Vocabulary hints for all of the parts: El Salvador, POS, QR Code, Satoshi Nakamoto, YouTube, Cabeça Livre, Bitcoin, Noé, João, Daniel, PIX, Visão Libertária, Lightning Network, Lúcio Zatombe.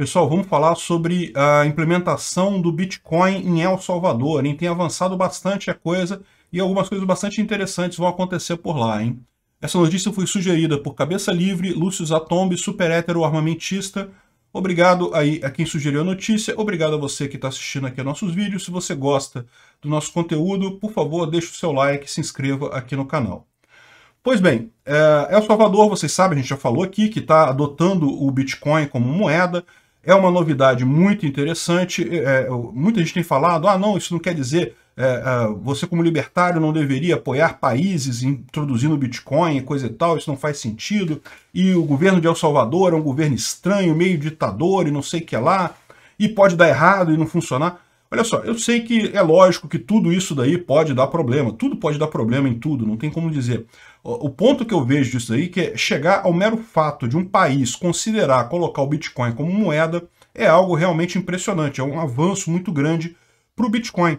Pessoal, vamos falar sobre a implementação do Bitcoin em El Salvador, hein? Tem avançado bastante a coisa e algumas coisas bastante interessantes vão acontecer por lá, hein? Essa notícia foi sugerida por Cabeça Livre, Lúcio Zatombe, super hétero armamentista. Obrigado aí a quem sugeriu a notícia, obrigado a você que está assistindo aqui a nossos vídeos. Se você gosta do nosso conteúdo, por favor, deixe o seu like e se inscreva aqui no canal. Pois bem, El Salvador, vocês sabem, a gente já falou aqui, que está adotando o Bitcoin como moeda. É uma novidade muito interessante. Muita gente tem falado, ah não, isso não quer dizer você como libertário não deveria apoiar países introduzindo Bitcoin e coisa e tal, isso não faz sentido, e o governo de El Salvador é um governo estranho, meio ditador e não sei o que lá, e pode dar errado e não funcionar. Olha só, eu sei que é lógico que tudo isso daí pode dar problema, tudo pode dar problema em tudo, não tem como dizer. O ponto que eu vejo disso aí que é chegar ao mero fato de um país considerar colocar o Bitcoin como moeda é algo realmente impressionante, é um avanço muito grande para o Bitcoin.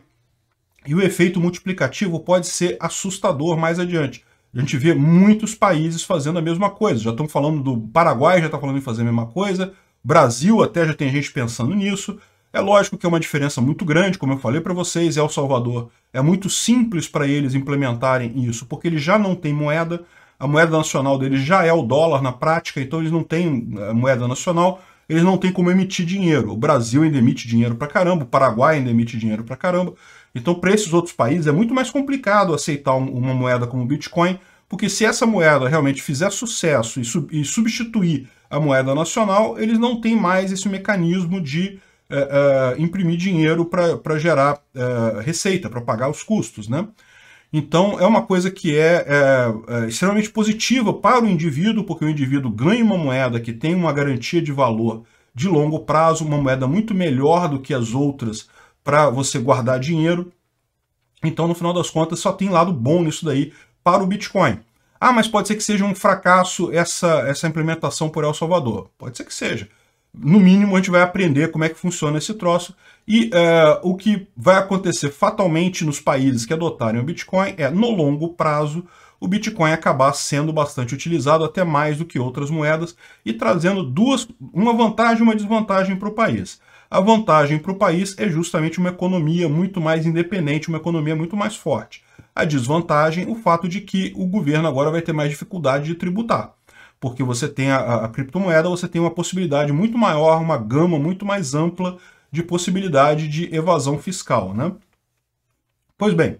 E o efeito multiplicativo pode ser assustador mais adiante. A gente vê muitos países fazendo a mesma coisa. Já estão falando do Paraguai, já está falando em fazer a mesma coisa. Brasil até já tem gente pensando nisso. É lógico que é uma diferença muito grande, como eu falei para vocês. El Salvador é muito simples para eles implementarem isso, porque eles já não têm moeda. A moeda nacional deles já é o dólar na prática, então eles não têm moeda nacional. Eles não têm como emitir dinheiro. O Brasil ainda emite dinheiro pra caramba, o Paraguai ainda emite dinheiro pra caramba. Então, para esses outros países, é muito mais complicado aceitar uma moeda como o Bitcoin, porque se essa moeda realmente fizer sucesso e substituir a moeda nacional, eles não têm mais esse mecanismo de imprimir dinheiro para gerar receita, para pagar os custos, né? Então, é uma coisa que é extremamente positiva para o indivíduo, porque o indivíduo ganha uma moeda que tem uma garantia de valor de longo prazo, uma moeda muito melhor do que as outras para você guardar dinheiro. Então, no final das contas, só tem lado bom nisso daí para o Bitcoin. Ah, mas pode ser que seja um fracasso essa implementação por El Salvador. Pode ser que seja. No mínimo, a gente vai aprender como é que funciona esse troço. E o que vai acontecer fatalmente nos países que adotarem o Bitcoin é, no longo prazo, o Bitcoin acabar sendo bastante utilizado, até mais do que outras moedas, e trazendo uma vantagem e uma desvantagem para o país. A vantagem para o país é justamente uma economia muito mais independente, uma economia muito mais forte. A desvantagem, o fato de que o governo agora vai ter mais dificuldade de tributar. Porque você tem a criptomoeda, você tem uma possibilidade muito maior, uma gama muito mais ampla de possibilidade de evasão fiscal, né? Pois bem,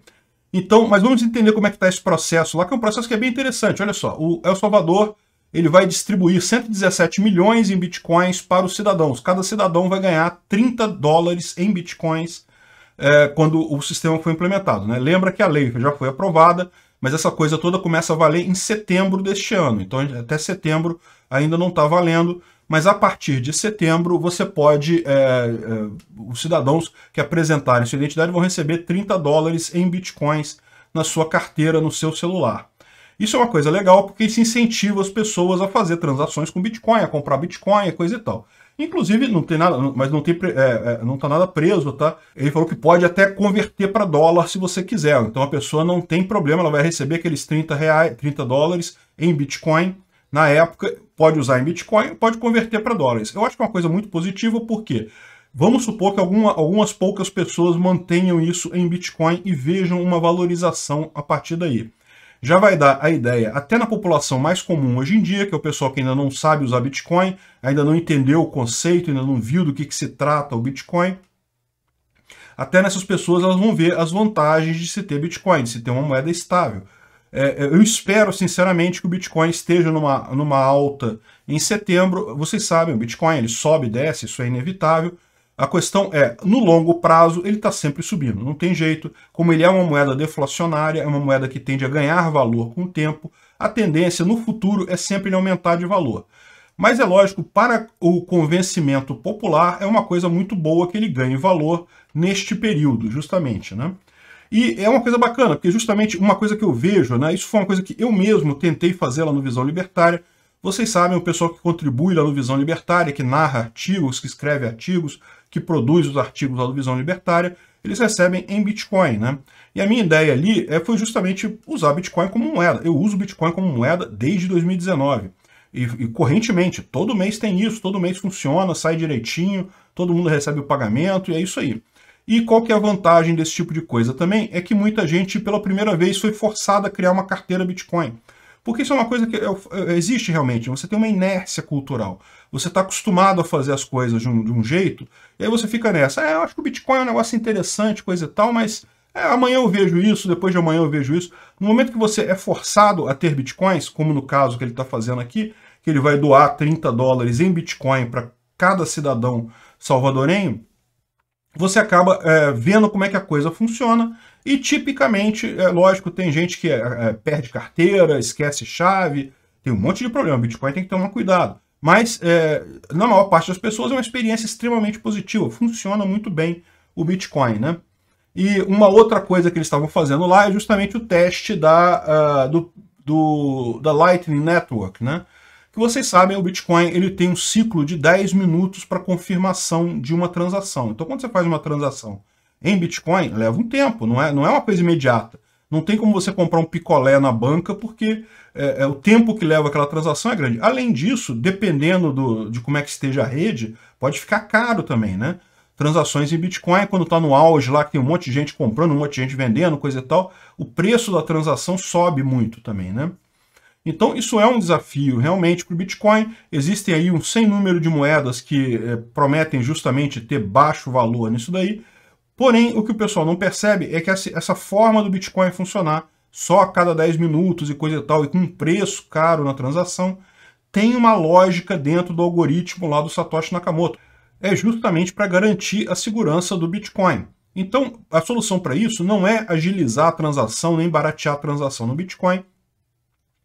então, mas vamos entender como é que está esse processo lá, que é um processo que é bem interessante. Olha só, o El Salvador, ele vai distribuir 117 milhões em bitcoins para os cidadãos. Cada cidadão vai ganhar 30 dólares em bitcoins quando o sistema for implementado, né? Lembra que a lei já foi aprovada, mas essa coisa toda começa a valer em setembro deste ano. Então, até setembro ainda não está valendo, mas a partir de setembro, você pode... os cidadãos que apresentarem sua identidade vão receber 30 dólares em bitcoins na sua carteira, no seu celular. Isso é uma coisa legal, porque isso incentiva as pessoas a fazer transações com bitcoin, a comprar bitcoin e coisa e tal. Inclusive, não tem nada, mas não está nada preso, tá? Ele falou que pode até converter para dólar se você quiser. Então a pessoa não tem problema, ela vai receber aqueles 30 dólares em Bitcoin. Na época, pode usar em Bitcoin, pode converter para dólares. Eu acho que é uma coisa muito positiva, porque vamos supor que algumas poucas pessoas mantenham isso em Bitcoin e vejam uma valorização a partir daí. Já vai dar a ideia, até na população mais comum hoje em dia, que é o pessoal que ainda não sabe usar Bitcoin, ainda não entendeu o conceito, ainda não viu do que se trata o Bitcoin. Até nessas pessoas elas vão ver as vantagens de se ter Bitcoin, de se ter uma moeda estável. Eu espero, sinceramente, que o Bitcoin esteja numa alta em setembro. Vocês sabem, o Bitcoin ele sobe e desce, isso é inevitável. A questão é, no longo prazo, ele está sempre subindo, não tem jeito. Como ele é uma moeda deflacionária, é uma moeda que tende a ganhar valor com o tempo, a tendência no futuro é sempre ele aumentar de valor. Mas é lógico, para o convencimento popular, é uma coisa muito boa que ele ganhe valor neste período, justamente, né? E é uma coisa bacana, porque justamente uma coisa que eu vejo, né? Isso foi uma coisa que eu mesmo tentei fazer lá no Visão Libertária. Vocês sabem, o pessoal que contribui lá no Visão Libertária, que narra artigos, que escreve artigos, que produz os artigos lá do Visão Libertária, eles recebem em Bitcoin, né? E a minha ideia ali foi justamente usar Bitcoin como moeda. Eu uso Bitcoin como moeda desde 2019. E correntemente, todo mês tem isso, todo mês funciona, sai direitinho, todo mundo recebe o pagamento e é isso aí. E qual que é a vantagem desse tipo de coisa também? É que muita gente, pela primeira vez, foi forçada a criar uma carteira Bitcoin. Porque isso é uma coisa que existe realmente, você tem uma inércia cultural. Você está acostumado a fazer as coisas de um jeito, e aí você fica nessa. Eu acho que o Bitcoin é um negócio interessante, coisa e tal, mas amanhã eu vejo isso, depois de amanhã eu vejo isso. No momento que você é forçado a ter Bitcoins, como no caso que ele está fazendo aqui, que ele vai doar 30 dólares em Bitcoin para cada cidadão salvadorenho, você acaba vendo como é que a coisa funciona, e tipicamente, lógico, tem gente que perde carteira, esquece chave, tem um monte de problema, o Bitcoin tem que tomar cuidado. Mas, na maior parte das pessoas, é uma experiência extremamente positiva, funciona muito bem o Bitcoin, né? E uma outra coisa que eles estavam fazendo lá é justamente o teste da Lightning Network, né? Que vocês sabem, o Bitcoin ele tem um ciclo de 10 minutos para confirmação de uma transação. Então, quando você faz uma transação em Bitcoin, leva um tempo, não é uma coisa imediata. Não tem como você comprar um picolé na banca, porque o tempo que leva aquela transação é grande. Além disso, dependendo de como é que esteja a rede, pode ficar caro também, né? Transações em Bitcoin, quando está no auge lá, que tem um monte de gente comprando, um monte de gente vendendo, coisa e tal, o preço da transação sobe muito também, né? Então, isso é um desafio realmente para o Bitcoin. Existem aí um sem número de moedas que prometem justamente ter baixo valor nisso daí. Porém, o que o pessoal não percebe é que essa forma do Bitcoin funcionar só a cada 10 minutos e coisa e tal, e com um preço caro na transação, tem uma lógica dentro do algoritmo lá do Satoshi Nakamoto. É justamente para garantir a segurança do Bitcoin. Então, a solução para isso não é agilizar a transação, nem baratear a transação no Bitcoin,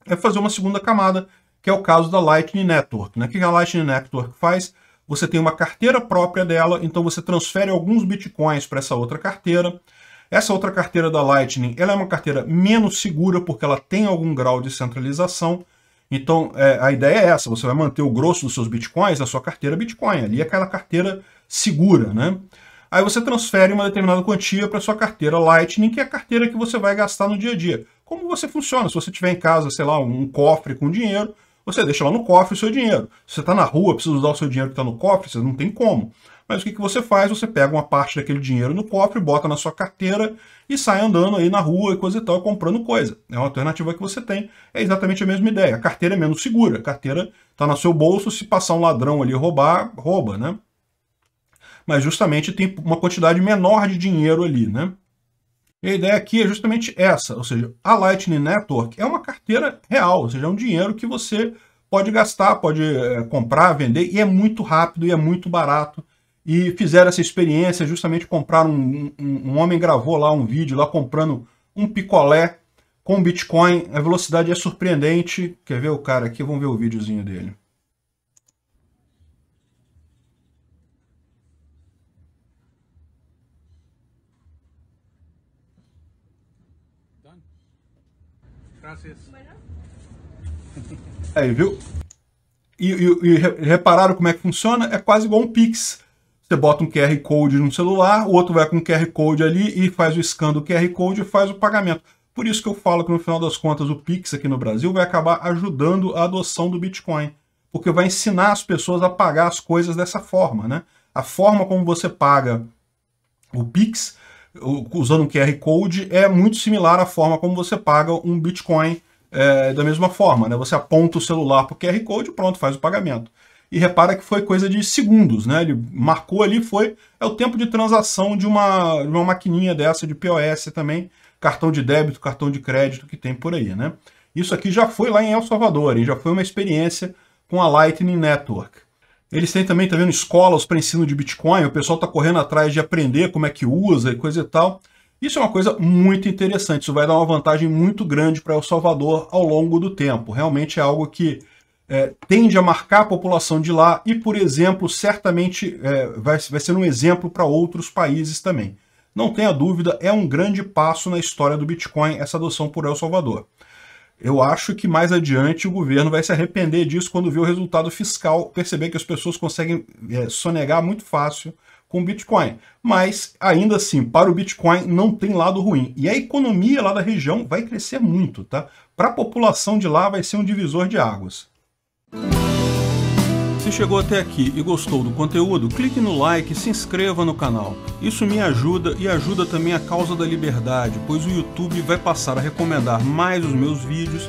é fazer uma segunda camada, que é o caso da Lightning Network, né? O que a Lightning Network faz? Você tem uma carteira própria dela, então você transfere alguns Bitcoins para essa outra carteira. Essa outra carteira da Lightning, ela é uma carteira menos segura, porque ela tem algum grau de centralização. Então, a ideia é essa, você vai manter o grosso dos seus Bitcoins na sua carteira Bitcoin, ali é aquela carteira segura, né? Aí você transfere uma determinada quantia para sua carteira Lightning, que é a carteira que você vai gastar no dia a dia. Como você funciona? Se você tiver em casa, sei lá, um cofre com dinheiro, você deixa lá no cofre o seu dinheiro. Se você está na rua, precisa usar o seu dinheiro que está no cofre, você não tem como. Mas o que você faz? Você pega uma parte daquele dinheiro no cofre, bota na sua carteira e sai andando aí na rua e coisa e tal, comprando coisa. É uma alternativa que você tem. É exatamente a mesma ideia. A carteira é menos segura. A carteira está no seu bolso, se passar um ladrão ali roubar, rouba, né? Mas justamente tem uma quantidade menor de dinheiro ali, né? E a ideia aqui é justamente essa, ou seja, a Lightning Network é uma carteira real, ou seja, é um dinheiro que você pode gastar, pode comprar, vender, e é muito rápido e é muito barato. E fizeram essa experiência, justamente compraram, um homem gravou lá um vídeo, lá comprando um picolé com Bitcoin, a velocidade é surpreendente. Quer ver o cara aqui? Vamos ver o videozinho dele. Aí, viu? E repararam como é que funciona? É quase igual um PIX. Você bota um QR Code no celular, o outro vai com um QR Code ali e faz o scan do QR Code e faz o pagamento. Por isso que eu falo que no final das contas o PIX aqui no Brasil vai acabar ajudando a adoção do Bitcoin. Porque vai ensinar as pessoas a pagar as coisas dessa forma, né? A forma como você paga o PIX usando um QR Code é muito similar à forma como você paga um Bitcoin da mesma forma, né? Você aponta o celular para o QR Code e pronto, faz o pagamento. E repara que foi coisa de segundos, né? Ele marcou ali, é o tempo de transação de uma maquininha dessa de POS também, cartão de débito, cartão de crédito que tem por aí, né? Isso aqui já foi lá em El Salvador, e já foi uma experiência com a Lightning Network. Eles têm também, tá vendo, escolas para ensino de Bitcoin, o pessoal está correndo atrás de aprender como é que usa e coisa e tal. Isso é uma coisa muito interessante, isso vai dar uma vantagem muito grande para El Salvador ao longo do tempo. Realmente é algo que tende a marcar a população de lá e, por exemplo, certamente vai ser um exemplo para outros países também. Não tenha dúvida, é um grande passo na história do Bitcoin essa adoção por El Salvador. Eu acho que mais adiante o governo vai se arrepender disso quando ver o resultado fiscal, perceber que as pessoas conseguem sonegar muito fácil com o Bitcoin. Mas, ainda assim, para o Bitcoin não tem lado ruim. E a economia lá da região vai crescer muito, tá? Para a população de lá vai ser um divisor de águas. Se chegou até aqui e gostou do conteúdo, clique no like e se inscreva no canal. Isso me ajuda e ajuda também a causa da liberdade, pois o YouTube vai passar a recomendar mais os meus vídeos